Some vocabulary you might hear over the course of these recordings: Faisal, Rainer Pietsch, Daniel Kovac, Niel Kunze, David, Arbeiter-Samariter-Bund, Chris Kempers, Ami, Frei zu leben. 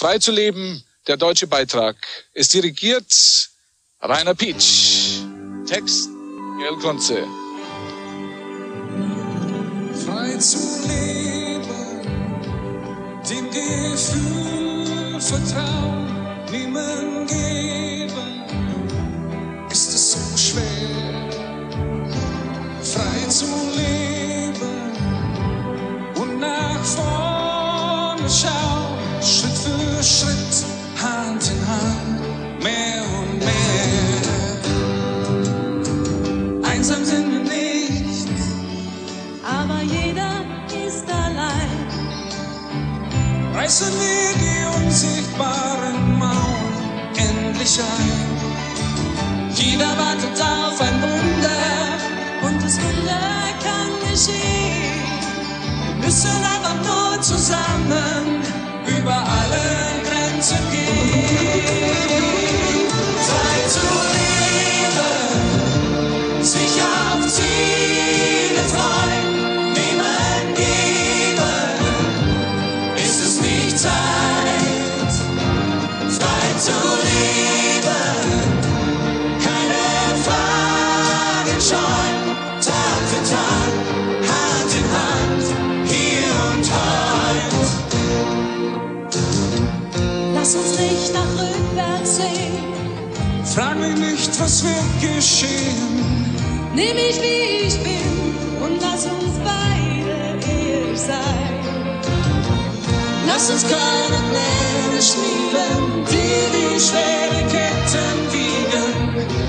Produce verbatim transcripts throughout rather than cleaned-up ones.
Frei zu leben, der deutsche Beitrag. Es dirigiert Rainer Pietsch. Text Niel Kunze. Frei zu leben, dem Gefühl vertrauen, niemand geben, ist es so schwer. Frei zu leben und nach vorne schauen, Schritt für Schritt, Hand in Hand, mehr und mehr. Einsam sind wir nicht, aber jeder ist allein. Reißen wir die unsichtbaren Mauern endlich ein. Jeder wartet auf ein Wunder und das Wunder kann geschehen. Wir müssen einfach nur zusammen über alle Grenzen gehen. Frei zu leben, sich auf Ziele freuen, niemand geben, ist es nicht Zeit. Frei zu leben, keine Fragen scheuen, Tag für Tag, Hand in Hand, hier und heute. Lass uns nicht nach rückwärts sehen. Frag mich nicht, was wird geschehen. Nimm mich, wie ich bin, und lass uns beide ehrlich sein. Lass uns keine Pläne schmieden, die wie schwere Ketten wiegen.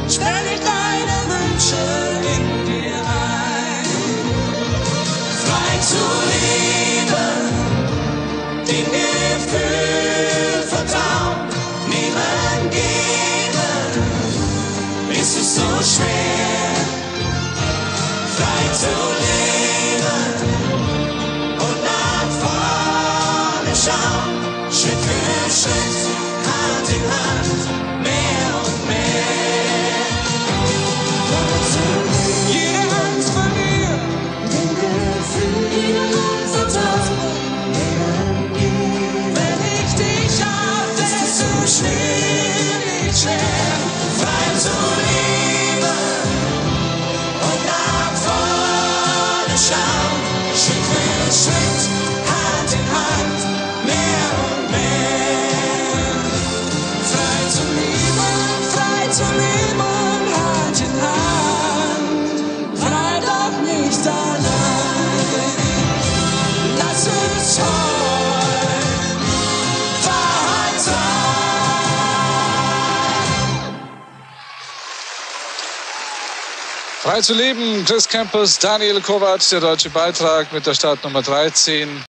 Sperr nicht deine Wünsche in dir ein. Frei zu leben, den Gefühl vertrauen, niemand geben, ist es so schwer. Frei zu leben und nach vorne schauen, Schritt für Schritt, Hand in Hand, mehr und mehr. Jede Hand von dir, den Gefühl, jede Hand vertrauen. Schwer, nicht schwer, frei zu leben und nach vorne schauen, Schritt für Schritt, Hand in Hand, mehr und mehr. Frei zu leben, frei zu leben, Hand in Hand, frei doch nicht allein. Lass uns heute Frei zu leben, Chris Kempers, Daniel Kovac, der deutsche Beitrag mit der Startnummer dreizehn.